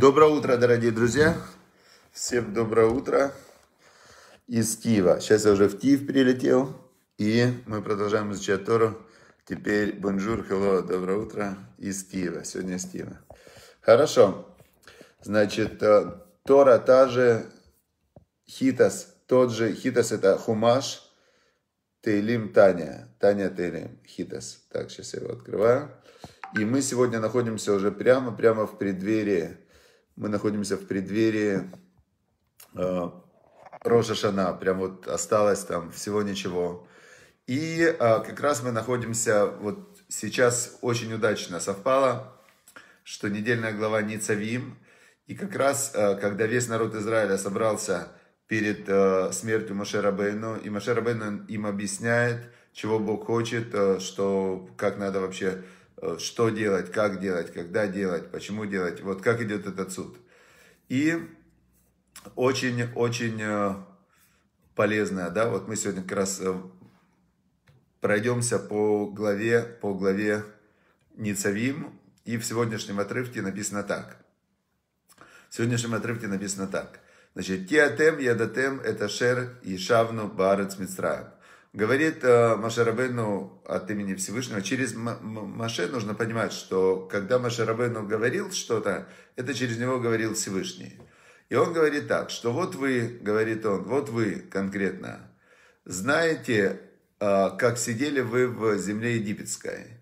Доброе утро, дорогие друзья. Всем доброе утро из Киева. Сейчас я уже в Киев прилетел. И мы продолжаем изучать Тору. Теперь бонжур, хелло, доброе утро из Киева. Сегодня из Киева. Хорошо. Значит, Тора та же, ХиТаС тот же. ХиТаС это Хумаш, Теилим, Тания. Таня, Теилим, ХиТаС. Так, сейчас я его открываю. И мы сегодня находимся уже прямо в преддверии. Мы находимся в преддверии Рош а-Шана. Прям вот осталось там всего ничего. И как раз мы находимся, вот сейчас очень удачно совпало, что недельная глава Ницавим. И как раз, когда весь народ Израиля собрался перед смертью Моше Рабейну, и Моше Рабейну им объясняет, чего Бог хочет, что, как надо вообще... Что делать, как делать, когда делать, почему делать, вот как идет этот суд. И очень-очень полезная, да, вот мы сегодня как раз пройдемся по главе Ницавим, и в сегодняшнем отрывке написано так. Значит, «Театем ядатем это шер и шавну барец мицраем». Говорит Моше Рабейну от имени Всевышнего. Через Моше нужно понимать, что когда Моше Рабейну говорил что-то, это через него говорил Всевышний. И он говорит так, что вот вы, говорит он, вот вы конкретно, знаете, как сидели вы в земле египетской.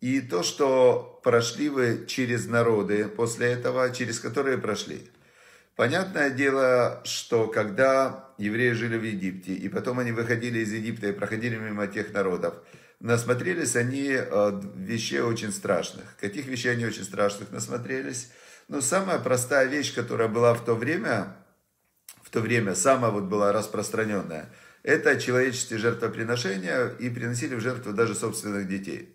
И то, что прошли вы через народы после этого, через которые прошли. Понятное дело, что когда евреи жили в Египте, и потом они выходили из Египта и проходили мимо тех народов, насмотрелись они вещей очень страшных. Каких вещей они очень страшных насмотрелись? Но самая простая вещь, которая была в то время самая вот была распространенная, это человеческие жертвоприношения, и приносили в жертву даже собственных детей.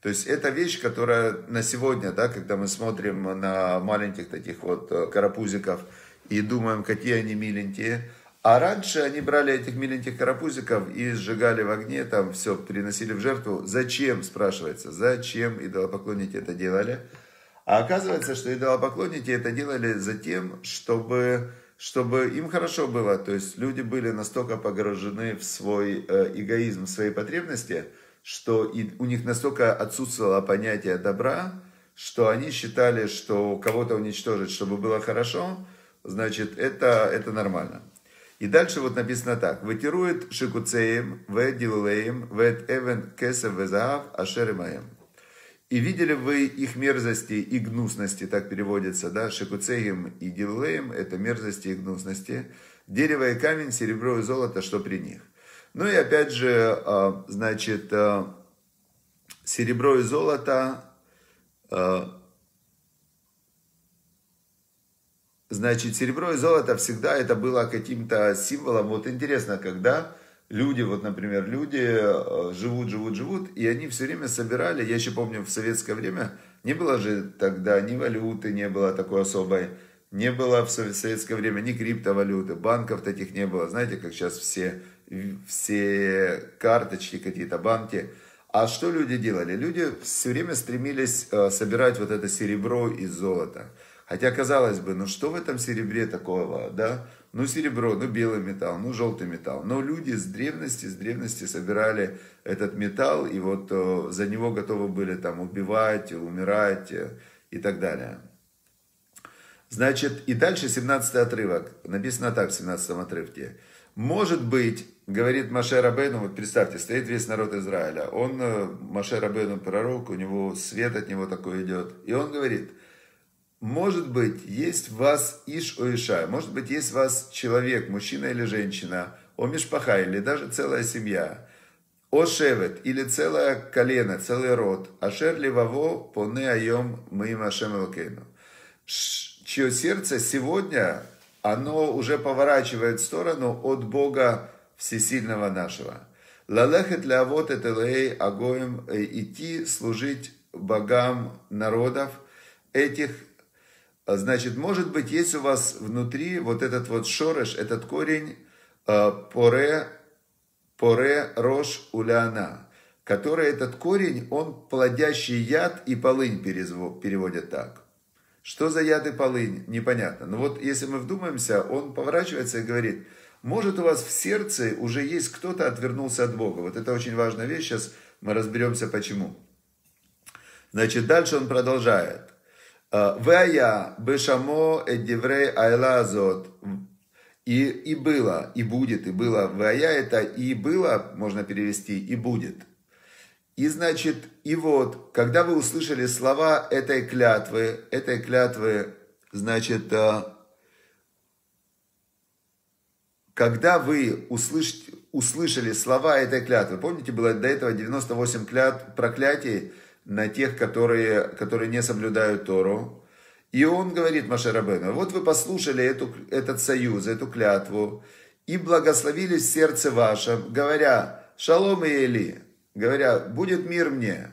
То есть это вещь, которая на сегодня, да, когда мы смотрим на маленьких таких вот карапузиков и думаем, какие они миленькие. А раньше они брали этих миленьких карапузиков и сжигали в огне, там все, приносили в жертву. Зачем, спрашивается, зачем идолопоклонники это делали? А оказывается, что идолопоклонники это делали за тем, чтобы им хорошо было. То есть люди были настолько погружены в свой эгоизм, в свои потребности, что и у них настолько отсутствовало понятие добра, что они считали, что кого-то уничтожить, чтобы было хорошо, значит, это нормально. И дальше вот написано так. «Ветирует шикуцеем, вэдилулеем, вэд эвен кэсэ вэзаав ашерэмаэм». И видели вы их мерзости и гнусности, так переводится, да, шикуцеем и дилулеем, это мерзости и гнусности, дерево и камень, серебро и золото, что при них. Ну и опять же, значит, серебро и золото, значит, серебро и золото всегда это было каким-то символом. Вот интересно, когда люди, вот, например, люди живут, и они все время собирали, я еще помню, в советское время не было же тогда ни валюты, не было такой особой, не было в советское время ни криптовалюты, банков таких не было, знаете, как сейчас все карточки какие-то, банки. А что люди делали? Люди все время стремились собирать вот это серебро и золото. Хотя, казалось бы, ну что в этом серебре такого, да? Ну серебро, ну белый металл, ну желтый металл. Но люди с древности собирали этот металл, и вот за него готовы были там убивать, умирать и так далее. Значит, и дальше 17 отрывок. Написано так в 17 отрывке. Может быть, говорит Моше Рабейну, вот представьте, стоит весь народ Израиля, он, Моше Рабейну пророк, у него свет от него такой идет, и он говорит, может быть, есть в вас иш о иша, может быть, есть в вас человек, мужчина или женщина, о мишпаха, или даже целая семья, о шевет, или целое колено, целый род, ашер леваво поне айом моим ашем элокейну, чье сердце сегодня... Оно уже поворачивает в сторону от Бога Всесильного нашего. Лалехет лявот этэлэй агоем, идти служить богам народов этих. Значит, может быть, есть у вас внутри вот этот вот шореш, этот корень поре рош уляна, который этот корень, он плодящий яд и полынь переводят так. Что за яд и полынь? Непонятно. Но вот если мы вдумаемся, он поворачивается и говорит, может у вас в сердце уже есть кто-то отвернулся от Бога. Вот это очень важная вещь, сейчас мы разберемся почему. Значит, дальше он продолжает. «Вая бешамо эддеврей айла азот». И было, и будет, и было. «Вая» это «и было», можно перевести, «и будет». И значит, и вот, когда вы услышали слова этой клятвы, значит, когда вы услышали слова этой клятвы, помните, было до этого 98 проклятий, на тех, которые не соблюдают Тору. И он говорит Моше Рабейну, вот вы послушали этот союз, эту клятву, и благословили в сердце вашем, говоря, шалом и Эли, говоря, будет мир мне,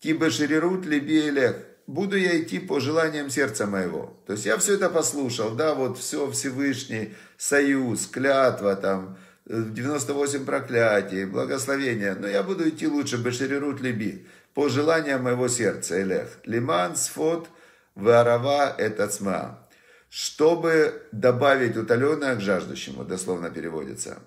тибе ширирут либи элех, буду я идти по желаниям сердца моего. То есть я все это послушал, да, вот все, Всевышний, союз, клятва там, 98 проклятий, благословения, но я буду идти лучше, беширирут либи, по желаниям моего сердца, элех. Лиман, сфот, варава, этацма. Чтобы добавить утоленное к жаждущему, дословно переводится.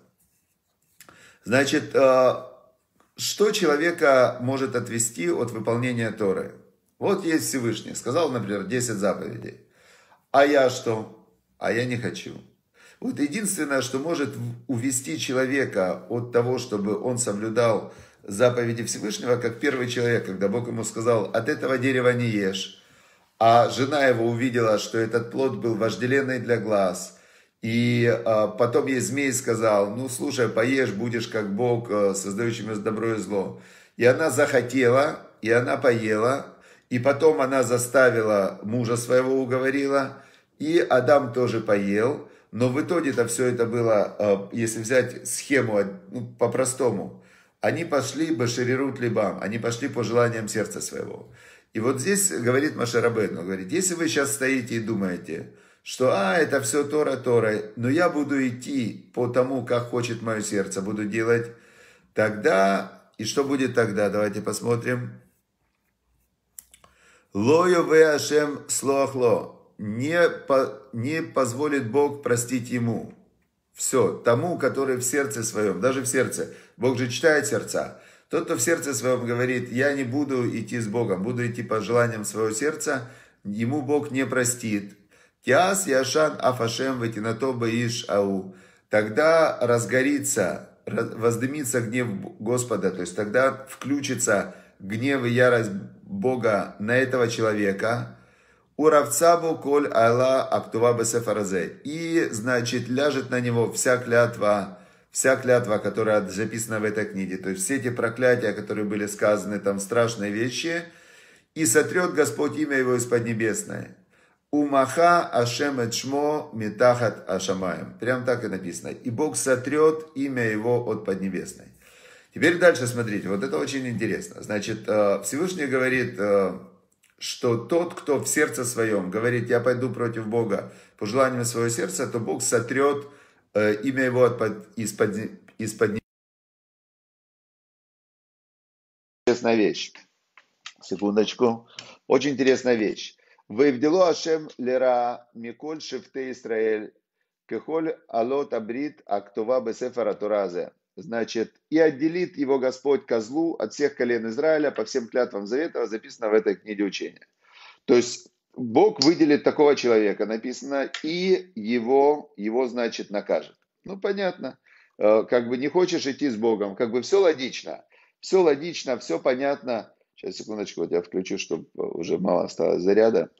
Значит, что человека может отвести от выполнения Торы? Вот есть Всевышний, сказал, например, 10 заповедей. А я что? А я не хочу. Вот единственное, что может увести человека от того, чтобы он соблюдал заповеди Всевышнего, как первый человек, когда Бог ему сказал, от этого дерева не ешь, а жена его увидела, что этот плод был вожделенный для глаз, и потом ей змей сказал, ну слушай, поешь, будешь как Бог, создающий добро и зло. И она захотела, и она поела, и потом она заставила мужа своего, уговорила, и Адам тоже поел, но в итоге-то все это было, если взять схему по-простому, они пошли баширирут либам, они пошли по желаниям сердца своего. И вот здесь говорит Моше Рабейну, говорит, если вы сейчас стоите и думаете, что это все Тора, но я буду идти по тому, как хочет мое сердце, буду делать, тогда, и что будет тогда, давайте посмотрим. Лою ве ашем слохло, не позволит Бог простить ему. Все, тому, который в сердце своем, даже в сердце, Бог же читает сердца. Тот, кто в сердце своем говорит, я не буду идти с Богом, буду идти по желаниям своего сердца, ему Бог не простит. Тиас яшан афашем ватинато баиш ау. Тогда разгорится, воздымится гнев Господа, то есть тогда включится гнев и ярость Бога на этого человека. Уравцабу коль айла актува бесефаразе. И, значит, ляжет на него вся клятва, которая записана в этой книге. То есть все эти проклятия, которые были сказаны, там страшные вещи. И сотрет Господь имя его из поднебесной. Умаха ашем эчмо митахат ашамаем. Прям так и написано. И Бог сотрет имя его от поднебесной. Теперь дальше смотрите. Вот это очень интересно. Значит, Всевышний говорит, что тот, кто в сердце своем говорит, я пойду против Бога по желанию своего сердца, то Бог сотрет имя его из-под Интересная вещь. Секундочку. Очень интересная вещь. Вывдело Ашем лера миколь шифте Исраэль кехоль алот абрит актова бесефара туразе. Значит, и отделит его Господь козлу от всех колен Израиля по всем клятвам завета, записано в этой книге учения. То есть Бог выделит такого человека, написано, и его значит, накажет. Ну, понятно. Как бы не хочешь идти с Богом, как бы все логично. Все логично, все понятно. Сейчас, секундочку, вот я включу, чтобы уже мало осталось заряда.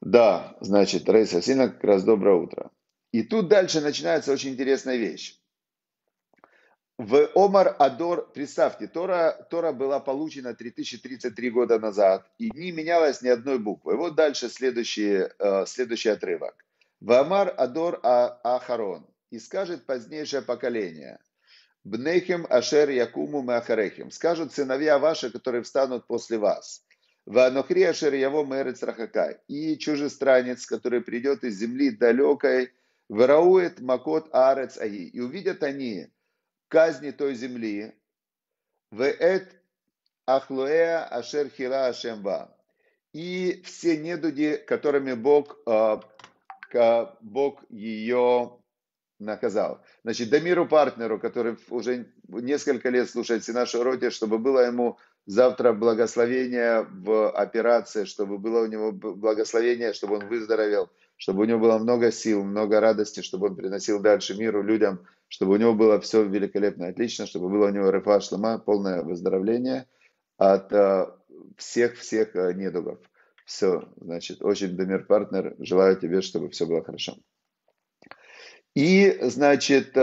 Да, значит, Рейс Асина, как раз доброе утро. И тут дальше начинается очень интересная вещь. В Омар Адор, представьте, Тора была получена 3033 года назад, и не менялась ни одной буквы. Вот дальше следующий отрывок. В Омар Адор Ахарон, и скажет позднейшее поколение, Бнехем Ашер Якуму Махарехем, скажут сыновья ваши, которые встанут после вас. Ванохри Ашер Яво Мерец Рахака, и чужестранец, который придет из земли далекой, Верауэт макот арец аи. И увидят они казни той земли. Веэт ахлуэа ашер хила ашемва. и все недуги, которыми Бог ее наказал. Значит, Дамиру партнеру, который уже несколько лет слушает Синаш Уроки, чтобы было ему завтра благословение в операции, чтобы было у него благословение, чтобы он выздоровел, чтобы у него было много сил, много радости, чтобы он приносил дальше миру, людям, чтобы у него было все великолепно, отлично, чтобы было у него рефуа шлема, полное выздоровление от всех недугов. Все, значит, очень Дамир партнер, желаю тебе, чтобы все было хорошо. И, значит,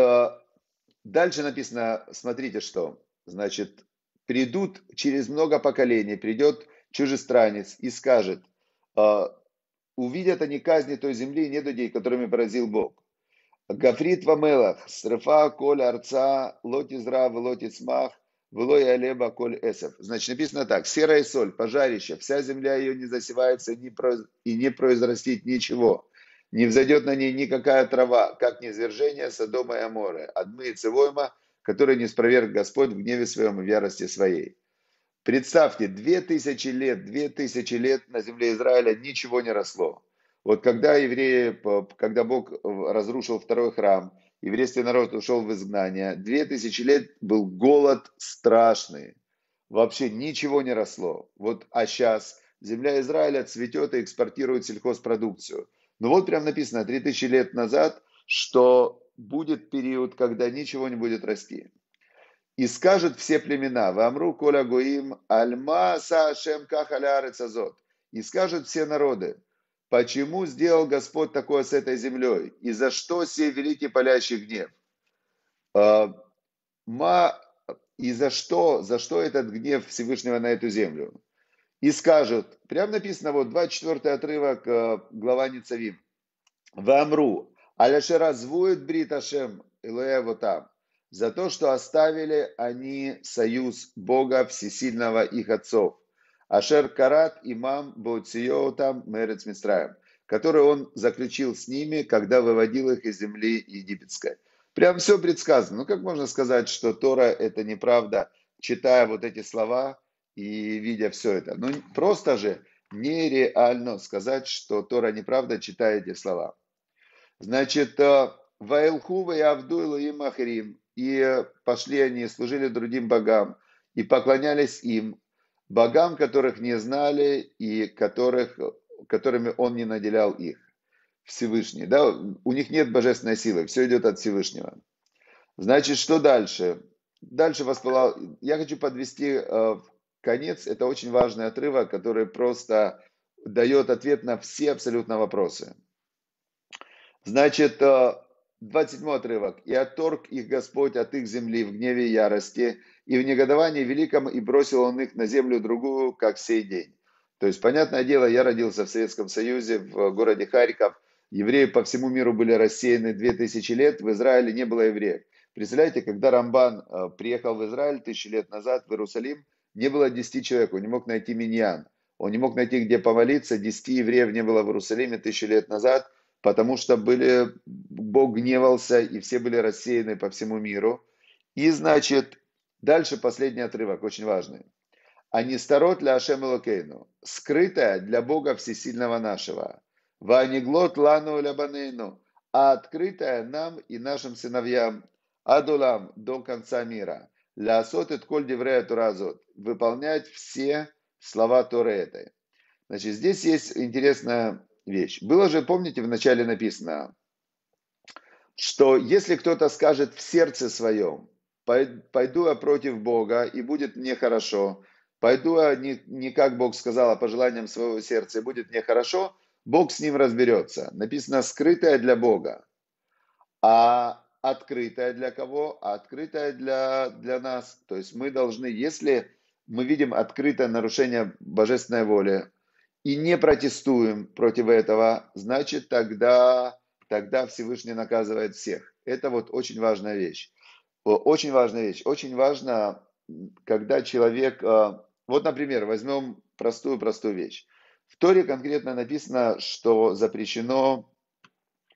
дальше написано, смотрите, что, значит, придут через много поколений, придет чужестранец и скажет, увидят они казни той земли и недудей, которыми поразил Бог. Гафрит вамелах, срефа коль арца, лотизра, влотицмах, влой алеба коль эсов. Значит, написано так, серая соль, пожарище, вся земля ее не засевается и не произрастит ничего. Не взойдет на ней никакая трава, как низвержение Содома и Аморы, Адмы и Цевойма, которые не спроверг Господь в гневе своем и в ярости своей. Представьте, 2000 лет на земле Израиля ничего не росло. Вот когда евреи, когда Бог разрушил второй храм, еврейский народ ушел в изгнание, 2000 лет был голод страшный. Вообще ничего не росло. Вот, а сейчас земля Израиля цветет и экспортирует сельхозпродукцию. Ну вот прям написано 3000 лет назад, что будет период, когда ничего не будет расти. И скажут все племена, «Вамру коля гуим альма сашем кахаляр и цазот». И скажут все народы, «Почему сделал Господь такое с этой землей? И за что сей великий палящий гнев?» И за что этот гнев Всевышнего на эту землю? И скажут, прям написано, вот 24 отрывок, глава Ницавим. «Вамру, аляше развует брит Ашем Элоэ вот там, за то, что оставили они союз Бога Всесильного их отцов. Ашер карат имам боцео там мерец Мицраем, который он заключил с ними, когда выводил их из земли египетской». Прям все предсказано. Ну как можно сказать, что Тора это неправда, читая вот эти слова и видя все это? Ну просто же нереально сказать, что Тора неправда, читая эти слова. Значит, «Ваэлху и Авдуилу им Ахрим», и пошли они, служили другим богам, и поклонялись им, богам, которых не знали, и которыми он не наделял их, Всевышний. Да? У них нет божественной силы, все идет от Всевышнего. Значит, что дальше? Дальше воспылал... Я хочу подвести конец, это очень важный отрывок, который просто дает ответ на все абсолютно вопросы. Значит, 27 отрывок. «И отторг их Господь от их земли в гневе и ярости, и в негодовании великом, и бросил он их на землю другую, как сей день». То есть, понятное дело, я родился в Советском Союзе, в городе Харьков. Евреи по всему миру были рассеяны 2000 лет, в Израиле не было евреев. Представляете, когда Рамбан приехал в Израиль 1000 лет назад, в Иерусалим, не было 10 человек, он не мог найти миньян. Он не мог найти, где помолиться, 10 евреев не было в Иерусалиме 1000 лет назад, потому что Бог гневался, и все были рассеяны по всему миру. И, значит, дальше последний отрывок, очень важный. «Анистарот ля Ашем Элокейну», скрытая для Бога Всесильного нашего. «Ваниглот лану ля банейну», а открытая нам и нашим сыновьям. «Адулам», до конца мира. «Ля асот эт коль деврея туразот», выполнять все слова Торы этой. Значит, здесь есть интересная вещь. Было же, помните, в начале написано, что если кто-то скажет в сердце своем, «Пойду я против Бога, и будет мне хорошо», «Пойду я не как Бог сказал, а по желаниям своего сердца, и будет мне хорошо», Бог с ним разберется. Написано «скрытое для Бога». А открытое для кого? А открытое для нас. То есть мы должны, если мы видим открытое нарушение божественной воли, и не протестуем против этого, значит, тогда Всевышний наказывает всех. Это вот очень важная вещь. Очень важная вещь. Очень важно, когда человек... Вот, например, возьмем простую вещь. В Торе конкретно написано, что запрещено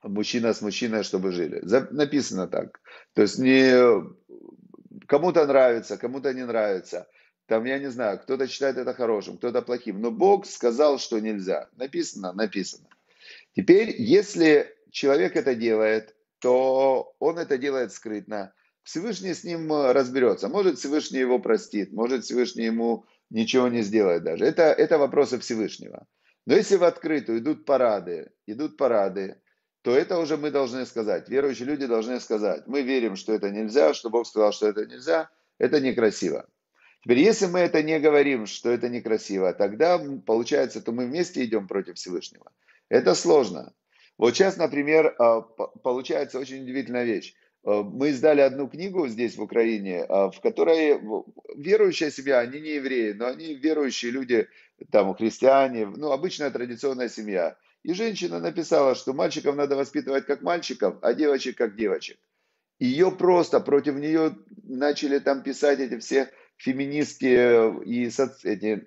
мужчина с мужчиной, чтобы жили. Написано так. То есть кому-то нравится, кому-то не нравится. Там, я не знаю, кто-то считает это хорошим, кто-то плохим. Но Бог сказал, что нельзя. Написано, написано. Теперь, если человек это делает, то он это делает скрытно. Всевышний с ним разберется. Может, Всевышний его простит, может, Всевышний ему ничего не сделает даже. Это вопросы Всевышнего. Но если в открытую идут парады, то это уже мы должны сказать. Верующие люди должны сказать. Мы верим, что это нельзя, что Бог сказал, что это нельзя. Это некрасиво. Теперь, если мы это не говорим, что это некрасиво, тогда, получается, то мы вместе идем против Всевышнего. Это сложно. Вот сейчас, например, получается очень удивительная вещь. Мы издали одну книгу здесь, в Украине, в которой верующие себя, они не евреи, но они верующие люди, там, христиане, ну, обычная традиционная семья. И женщина написала, что мальчиков надо воспитывать как мальчиков, а девочек как девочек. Ее просто, против нее начали там писать эти все... феминистские и эти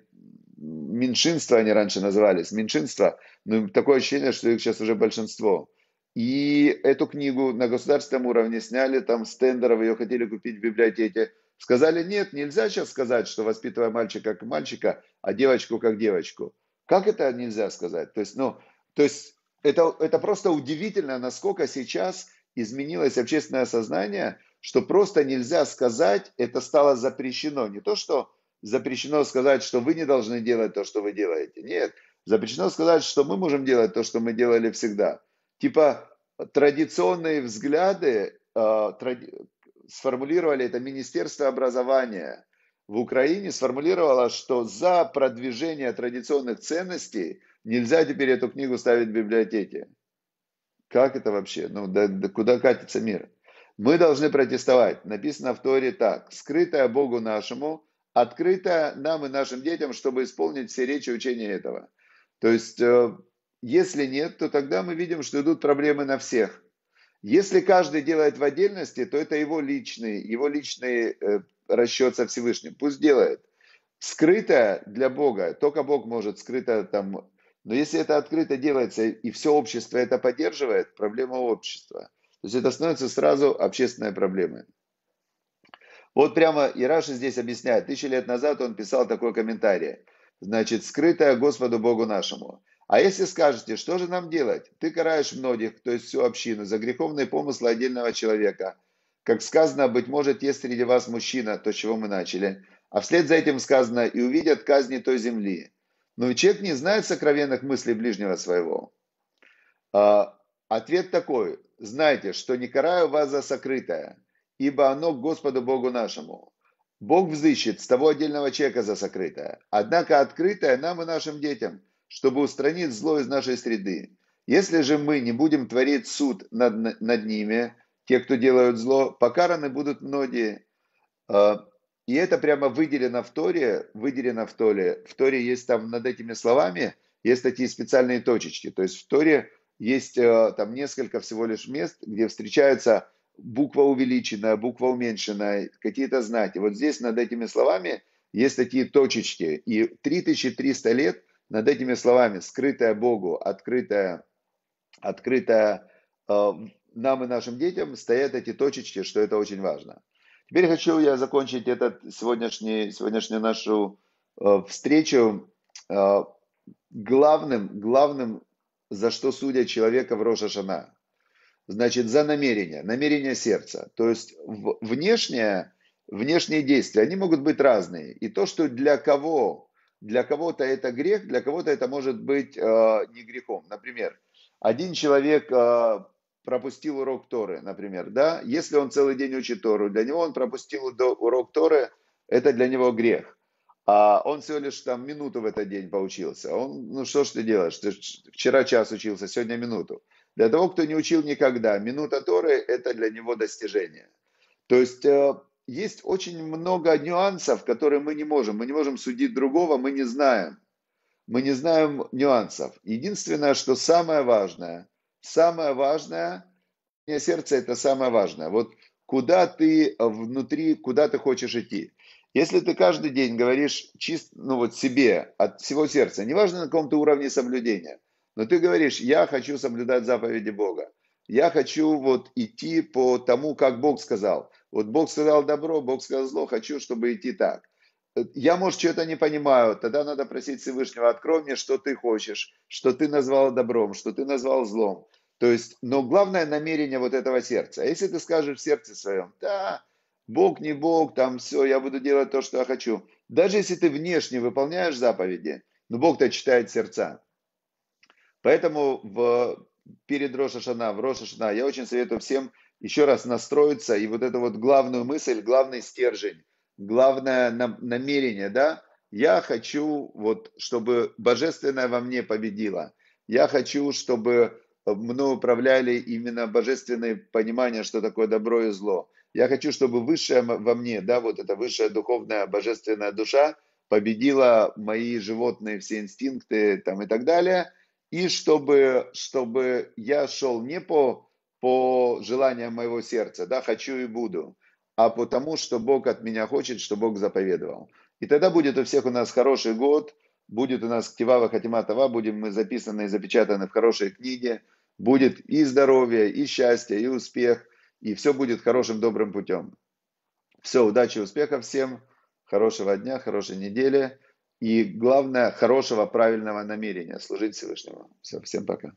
меньшинства, они раньше назывались, меньшинства, но такое ощущение, что их сейчас уже большинство. И эту книгу на государственном уровне сняли, там с тендеров ее хотели купить в библиотеке. Сказали, нет, нельзя сейчас сказать, что воспитывая мальчика как мальчика, а девочку как девочку. Как это нельзя сказать? То есть это просто удивительно, насколько сейчас изменилось общественное сознание, что просто нельзя сказать, это стало запрещено. Не то, что запрещено сказать, что вы не должны делать то, что вы делаете. Нет, запрещено сказать, что мы можем делать то, что мы делали всегда. Типа традиционные взгляды сформулировали, это Министерство образования в Украине сформулировало, что за продвижение традиционных ценностей нельзя теперь эту книгу ставить в библиотеке. Как это вообще? Ну, да куда катится мир? Мы должны протестовать. Написано в Торе так. Скрытое Богу нашему, открытое нам и нашим детям, чтобы исполнить все речи и учения этого. То есть, если нет, то тогда мы видим, что идут проблемы на всех. Если каждый делает в отдельности, то это его личный расчет со Всевышним. Пусть делает. Скрытое для Бога. Только Бог может скрытое там. Но если это открыто делается и все общество это поддерживает, проблема общества. То есть это становится сразу общественной проблемой. Вот прямо и Раши здесь объясняет. 1000 лет назад он писал такой комментарий. Значит, скрытое Господу Богу нашему. А если скажете, что же нам делать? Ты караешь многих, то есть всю общину, за греховные помыслы отдельного человека. Как сказано, быть может, есть среди вас мужчина, то, с чего мы начали. А вслед за этим сказано, и увидят казни той земли. Но и человек не знает сокровенных мыслей ближнего своего. Ответ такой. Знайте, что не караю вас за сокрытое, ибо оно к Господу Богу нашему. Бог взыщет с того отдельного человека за сокрытое, однако открытое нам и нашим детям, чтобы устранить зло из нашей среды. Если же мы не будем творить суд над ними, те, кто делают зло, покараны будут многие. И это прямо выделено в Торе. В Торе есть там над этими словами, есть такие специальные точечки. То есть в Торе есть там несколько всего лишь мест, где встречаются буква увеличенная, буква уменьшенная, какие-то знаки. Вот здесь над этими словами есть такие точечки. И 3300 лет над этими словами, скрытое Богу, открытое нам и нашим детям, стоят эти точечки, что это очень важно. Теперь хочу я закончить сегодняшнюю нашу встречу главным, за что судят человека в Рош а-Шана. Значит, за намерение сердца. То есть внешние действия, они могут быть разные. И то, что для кого-то это грех, для кого-то это может быть не грехом. Например, один человек пропустил урок Торы, например, да? Если он целый день учит Тору, для него он пропустил урок Торы, это для него грех. А он всего лишь там минуту в этот день поучился. Ну что ж ты делаешь? Ты вчера час учился, сегодня минуту. Для того, кто не учил никогда, минута Торы – это для него достижение. То есть есть очень много нюансов, которые мы не можем. Мы не можем судить другого, мы не знаем. Мы не знаем нюансов. Единственное, что самое важное, мне сердце – это самое важное. Вот куда ты внутри, куда ты хочешь идти. Если ты каждый день говоришь себе, от всего сердца, неважно на каком-то уровне соблюдения, но ты говоришь, я хочу соблюдать заповеди Бога, я хочу идти по тому, как Бог сказал. Вот Бог сказал добро, Бог сказал зло, хочу, чтобы идти так. я, может, что-то не понимаю, тогда надо просить Всевышнего, открой мне, что ты хочешь, что ты назвал добром, что ты назвал злом. То есть, но главное намерение вот этого сердца. А если ты скажешь в сердце своем, да, Бог не Бог, там все, я буду делать то, что я хочу. Даже если ты внешне выполняешь заповеди, но Бог-то читает сердца. Поэтому перед Рош а-Шана, в Рош а-Шана я очень советую всем еще раз настроиться и вот эту вот главную мысль, главный стержень, главное намерение, да, я хочу, вот, чтобы божественное во мне победило. Я хочу, чтобы мной управляли именно божественные понимания, что такое добро и зло. Я хочу, чтобы высшее во мне, да, вот эта высшая духовная божественная душа победила мои животные, все инстинкты там и так далее. И чтобы я шел не по желаниям моего сердца, да, хочу и буду, а потому, что Бог от меня хочет, что Бог заповедовал. И тогда будет у всех у нас хороший год, будет у нас Ктива ва-Хатима Това, будем мы записаны и запечатаны в хорошей книге, будет и здоровье, и счастье, и успех, и все будет хорошим, добрым путем. Все, удачи, успехов всем, хорошего дня, хорошей недели и, главное, хорошего, правильного намерения служить Всевышнему. Все, всем пока.